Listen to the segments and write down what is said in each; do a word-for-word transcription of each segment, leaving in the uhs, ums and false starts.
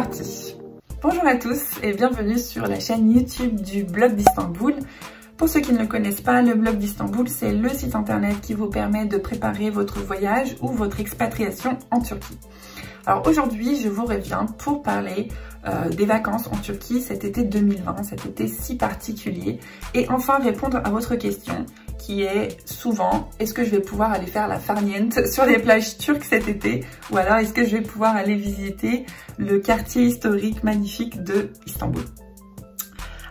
parti. Bonjour à tous et bienvenue sur la chaîne YouTube du Blog d'Istanbul. Pour ceux qui ne le connaissent pas, le Blog d'Istanbul, c'est le site internet qui vous permet de préparer votre voyage ou votre expatriation en Turquie. Alors aujourd'hui, je vous reviens pour parler euh, des vacances en Turquie cet été deux mille vingt, cet été si particulier, et enfin répondre à votre question qui est souvent, est-ce que je vais pouvoir aller faire la farniente sur les plages turques cet été, ou alors est-ce que je vais pouvoir aller visiter le quartier historique magnifique de Istanbul.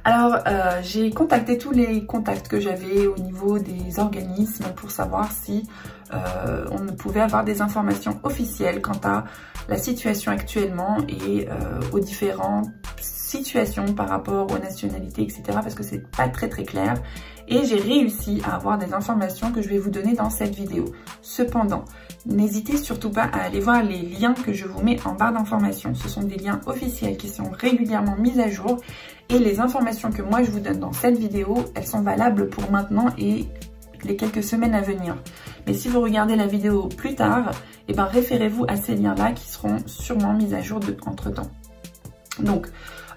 Alors, euh, j'ai contacté tous les contacts que j'avais au niveau des organismes pour savoir si euh, on pouvait avoir des informations officielles quant à la situation actuellement et euh, aux différentes situations par rapport aux nationalités, et cetera. Parce que c'est pas très très clair. Et j'ai réussi à avoir des informations que je vais vous donner dans cette vidéo. Cependant, n'hésitez surtout pas à aller voir les liens que je vous mets en barre d'informations. Ce sont des liens officiels qui sont régulièrement mis à jour et les informations que moi je vous donne dans cette vidéo, elles sont valables pour maintenant et les quelques semaines à venir. Mais si vous regardez la vidéo plus tard, eh ben référez-vous à ces liens-là qui seront sûrement mis à jour de, entre-temps. Donc,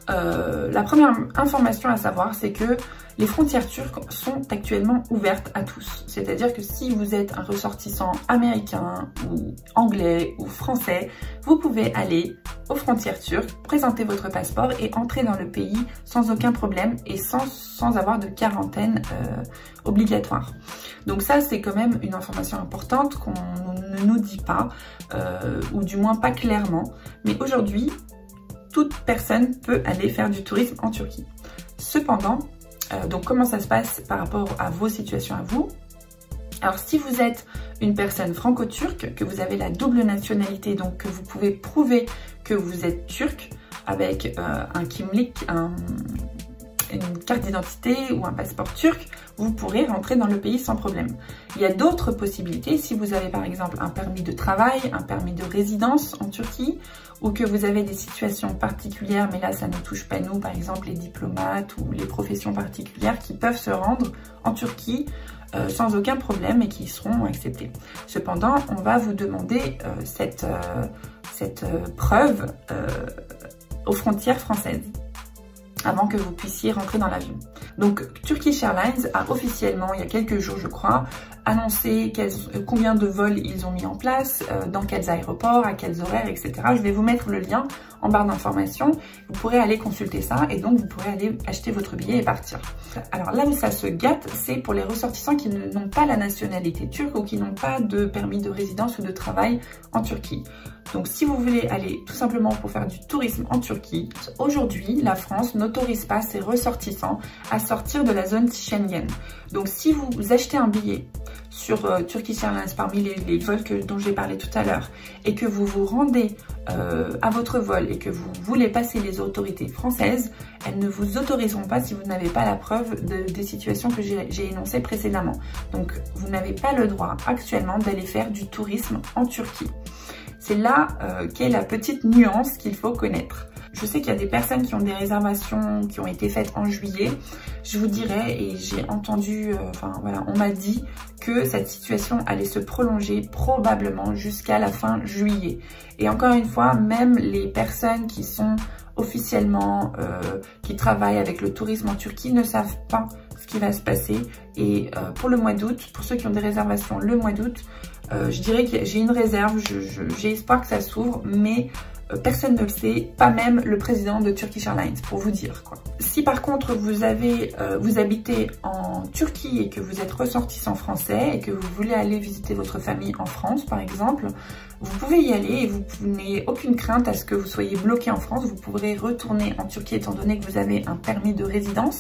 euh, la première information à savoir, c'est que les frontières turques sont actuellement ouvertes à tous. C'est-à-dire que si vous êtes un ressortissant américain ou anglais ou français, vous pouvez aller aux frontières turques, présenter votre passeport et entrer dans le pays sans aucun problème et sans, sans avoir de quarantaine euh, obligatoire. Donc ça, c'est quand même une information importante qu'on ne nous dit pas, euh, ou du moins pas clairement. Mais aujourd'hui, toute personne peut aller faire du tourisme en Turquie. Cependant, Euh, donc comment ça se passe par rapport à vos situations à vous? Alors si vous êtes une personne franco-turque, que vous avez la double nationalité, donc que vous pouvez prouver que vous êtes turc avec euh, un kimlik, un, une carte d'identité ou un passeport turc, vous pourrez rentrer dans le pays sans problème. Il y a d'autres possibilités, si vous avez par exemple un permis de travail, un permis de résidence en Turquie, ou que vous avez des situations particulières, mais là ça ne touche pas nous, par exemple les diplomates ou les professions particulières qui peuvent se rendre en Turquie euh, sans aucun problème et qui seront acceptées. Cependant, on va vous demander euh, cette, euh, cette euh, preuve euh, aux frontières françaises avant que vous puissiez rentrer dans l'avion. Donc Turkish Airlines a officiellement, il y a quelques jours je crois, annoncé combien de vols ils ont mis en place, euh, dans quels aéroports, à quels horaires, et cetera. Je vais vous mettre le lien en barre d'informations. Vous pourrez aller consulter ça et donc vous pourrez aller acheter votre billet et partir. Alors là où ça se gâte, c'est pour les ressortissants qui n'ont pas la nationalité turque ou qui n'ont pas de permis de résidence ou de travail en Turquie. Donc si vous voulez aller tout simplement pour faire du tourisme en Turquie, aujourd'hui la France n'autorise pas ses ressortissants à sortir de la zone Schengen. Donc si vous achetez un billet sur euh, Turkish Airlines parmi les, les vols que, dont j'ai parlé tout à l'heure et que vous vous rendez euh, à votre vol et que vous voulez passer les autorités françaises, elles ne vous autoriseront pas si vous n'avez pas la preuve de, des situations que j'ai énoncées précédemment. Donc vous n'avez pas le droit actuellement d'aller faire du tourisme en Turquie. C'est là euh, qu'est la petite nuance qu'il faut connaître. Je sais qu'il y a des personnes qui ont des réservations qui ont été faites en juillet. Je vous dirais, et j'ai entendu, euh, enfin voilà, on m'a dit que cette situation allait se prolonger probablement jusqu'à la fin juillet. Et encore une fois, même les personnes qui sont officiellement, euh, qui travaillent avec le tourisme en Turquie ne savent pas ce qui va se passer. Et euh, pour le mois d'août, pour ceux qui ont des réservations le mois d'août, Euh, je dirais que j'ai une réserve, j'ai espoir que ça s'ouvre, mais euh, personne ne le sait, pas même le président de Turkish Airlines, pour vous dire quoi. Si par contre vous avez, euh, vous habitez en Turquie et que vous êtes ressortissant français et que vous voulez aller visiter votre famille en France par exemple, vous pouvez y aller et vous, vous n'avez aucune crainte à ce que vous soyez bloqué en France, vous pourrez retourner en Turquie étant donné que vous avez un permis de résidence.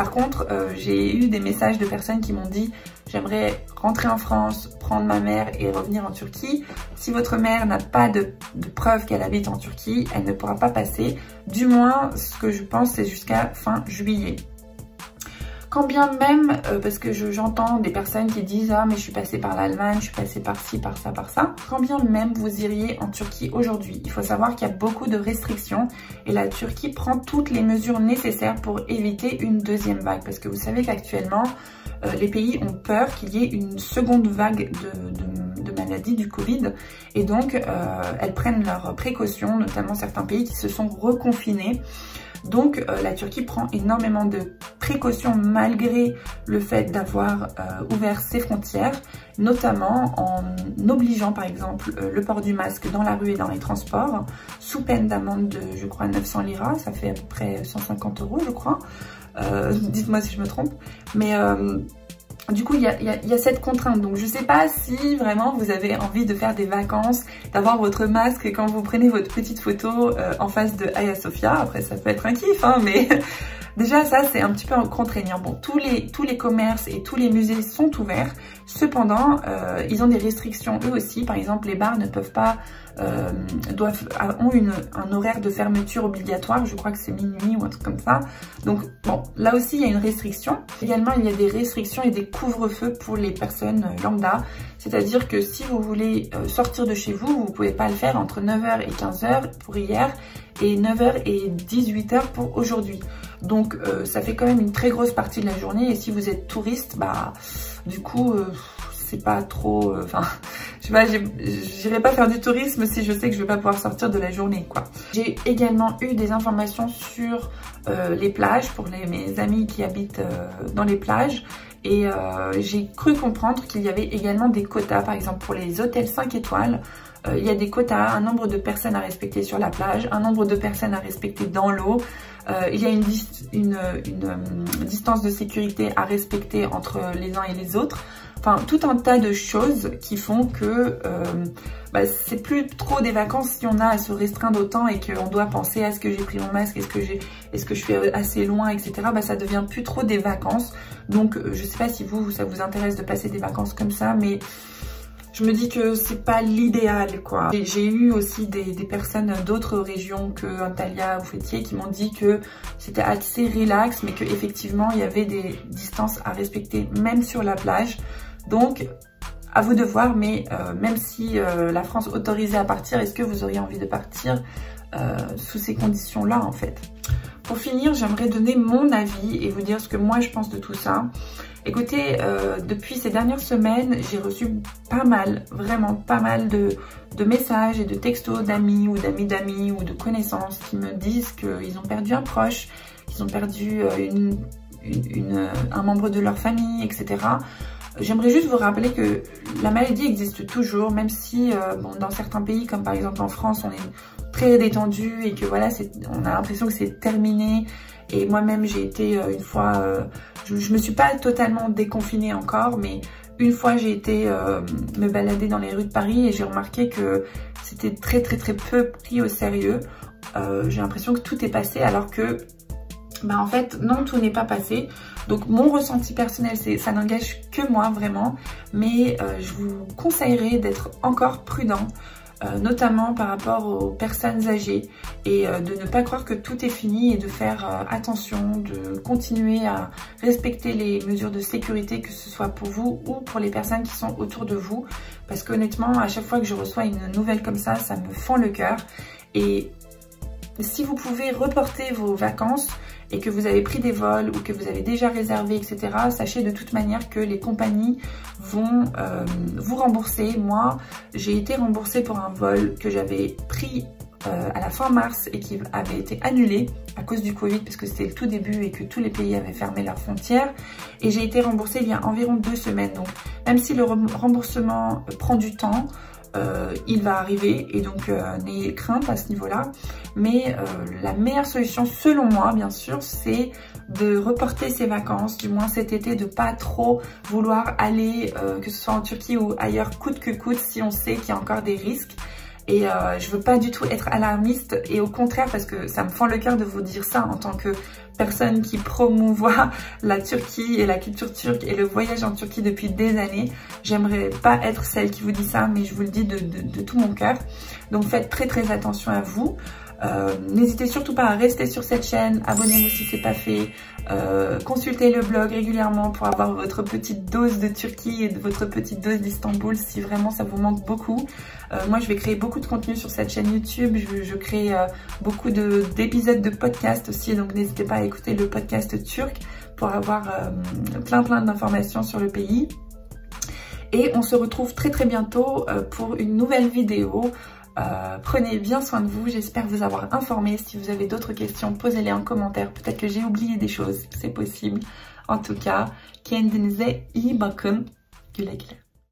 Par contre, euh, j'ai eu des messages de personnes qui m'ont dit « J'aimerais rentrer en France, prendre ma mère et revenir en Turquie. » Si votre mère n'a pas de, de preuve qu'elle habite en Turquie, elle ne pourra pas passer. Du moins, ce que je pense, c'est jusqu'à fin juillet. Quand bien même, euh, parce que j'entends je, des personnes qui disent « Ah, mais je suis passée par l'Allemagne, je suis passée par ci, par ça, par ça. » Quand bien même vous iriez en Turquie aujourd'hui, il faut savoir qu'il y a beaucoup de restrictions et la Turquie prend toutes les mesures nécessaires pour éviter une deuxième vague. Parce que vous savez qu'actuellement, euh, les pays ont peur qu'il y ait une seconde vague de, de, de maladie du Covid. Et donc, euh, elles prennent leurs précautions, notamment certains pays qui se sont reconfinés. Donc, euh, la Turquie prend énormément de précautions malgré le fait d'avoir euh, ouvert ses frontières, notamment en obligeant, par exemple, euh, le port du masque dans la rue et dans les transports, sous peine d'amende de, je crois, neuf cents liras, ça fait à peu près cent cinquante euros, je crois. Euh, dites-moi si je me trompe. Mais... Euh, Du coup, il y a, y, a, y a cette contrainte. Donc, je sais pas si vraiment vous avez envie de faire des vacances, d'avoir votre masque quand vous prenez votre petite photo euh, en face de Hagia Sophia. Après, ça peut être un kiff, hein, mais déjà, ça, c'est un petit peu contraignant. Bon, tous les, tous les commerces et tous les musées sont ouverts. Cependant, euh, ils ont des restrictions eux aussi. Par exemple, les bars ne peuvent pas... Euh, doivent, ont une, un horaire de fermeture obligatoire, je crois que c'est minuit ou un truc comme ça. Donc bon, là aussi il y a une restriction. Également il y a des restrictions et des couvre-feux pour les personnes lambda, c'est-à-dire que si vous voulez sortir de chez vous, vous ne pouvez pas le faire entre neuf heures et quinze heures pour hier et neuf heures et dix-huit heures pour aujourd'hui. Donc euh, ça fait quand même une très grosse partie de la journée, et si vous êtes touriste, bah du coup... Euh, c'est pas trop... Enfin, euh, je sais pas, j'irai pas faire du tourisme si je sais que je vais pas pouvoir sortir de la journée, quoi. J'ai également eu des informations sur euh, les plages, pour les, mes amis qui habitent euh, dans les plages. Et euh, j'ai cru comprendre qu'il y avait également des quotas, par exemple pour les hôtels cinq étoiles. Euh, il y a des quotas, un nombre de personnes à respecter sur la plage, un nombre de personnes à respecter dans l'eau. Euh, il y a une, une, une, une distance de sécurité à respecter entre les uns et les autres. Enfin, tout un tas de choses qui font que euh, bah, c'est plus trop des vacances si on a à se restreindre autant et qu'on doit penser à est-ce que j'ai pris mon masque, est-ce que j'ai, est-ce que je suis assez loin, et cetera. Bah, ça devient plus trop des vacances. Donc, je sais pas si vous, ça vous intéresse de passer des vacances comme ça, mais je me dis que c'est pas l'idéal, quoi. J'ai eu aussi des, des personnes d'autres régions que Antalya ou Fethiye qui m'ont dit que c'était assez relax, mais qu'effectivement, il y avait des distances à respecter, même sur la plage. Donc, à vous de voir, mais euh, même si euh, la France autorisait à partir, est-ce que vous auriez envie de partir euh, sous ces conditions-là, en fait? Pour finir, j'aimerais donner mon avis et vous dire ce que moi je pense de tout ça. Écoutez, euh, depuis ces dernières semaines, j'ai reçu pas mal, vraiment pas mal de, de messages et de textos d'amis ou d'amis d'amis ou de connaissances qui me disent qu'ils ont perdu un proche, qu'ils ont perdu une, une, une, un membre de leur famille, et cetera. J'aimerais juste vous rappeler que la maladie existe toujours, même si euh, bon, dans certains pays, comme par exemple en France, on est très détendu et que voilà, on a l'impression que c'est terminé. Et moi-même, j'ai été euh, une fois, euh, je, je me suis pas totalement déconfinée encore, mais une fois, j'ai été euh, me balader dans les rues de Paris et j'ai remarqué que c'était très très très peu pris au sérieux. Euh, j'ai l'impression que tout est passé, alors que bah en fait non, tout n'est pas passé. Donc mon ressenti personnel, c'est ça n'engage que moi vraiment, mais euh, je vous conseillerais d'être encore prudent, euh, notamment par rapport aux personnes âgées, et euh, de ne pas croire que tout est fini et de faire euh, attention, de continuer à respecter les mesures de sécurité, que ce soit pour vous ou pour les personnes qui sont autour de vous, parce qu'honnêtement, à chaque fois que je reçois une nouvelle comme ça, ça me fend le cœur. Et si vous pouvez reporter vos vacances et que vous avez pris des vols ou que vous avez déjà réservé, et cetera, sachez de toute manière que les compagnies vont euh, vous rembourser. Moi, j'ai été remboursée pour un vol que j'avais pris euh, à la fin mars et qui avait été annulé à cause du Covid, parce que c'était le tout début et que tous les pays avaient fermé leurs frontières. Et j'ai été remboursée il y a environ deux semaines. Donc, même si le remboursement prend du temps, Euh, il va arriver, et donc euh, n'ayez crainte à ce niveau-là. Mais euh, la meilleure solution, selon moi, bien sûr, c'est de reporter ses vacances, du moins cet été, de pas trop vouloir aller, euh, que ce soit en Turquie ou ailleurs, coûte que coûte, si on sait qu'il y a encore des risques. Et euh, je veux pas du tout être alarmiste, et au contraire, parce que ça me fend le cœur de vous dire ça en tant que personne qui promouvoit la Turquie et la culture turque et le voyage en Turquie depuis des années. J'aimerais pas être celle qui vous dit ça, mais je vous le dis de, de, de tout mon cœur. Donc faites très très attention à vous. Euh, n'hésitez surtout pas à rester sur cette chaîne, abonnez-vous si c'est pas fait, euh, consultez le blog régulièrement pour avoir votre petite dose de Turquie et de votre petite dose d'Istanbul si vraiment ça vous manque beaucoup. Euh, moi je vais créer beaucoup de contenu sur cette chaîne YouTube, je, je crée euh, beaucoup d'épisodes de, de podcasts aussi, donc n'hésitez pas à écouter le podcast turc pour avoir euh, plein plein d'informations sur le pays. et on se retrouve très très bientôt pour une nouvelle vidéo. Euh, prenez bien soin de vous, j'espère vous avoir informé. Si vous avez d'autres questions, posez-les en commentaire. Peut-être que j'ai oublié des choses, c'est possible. En tout cas, kendinize iyi bakın, güle güle.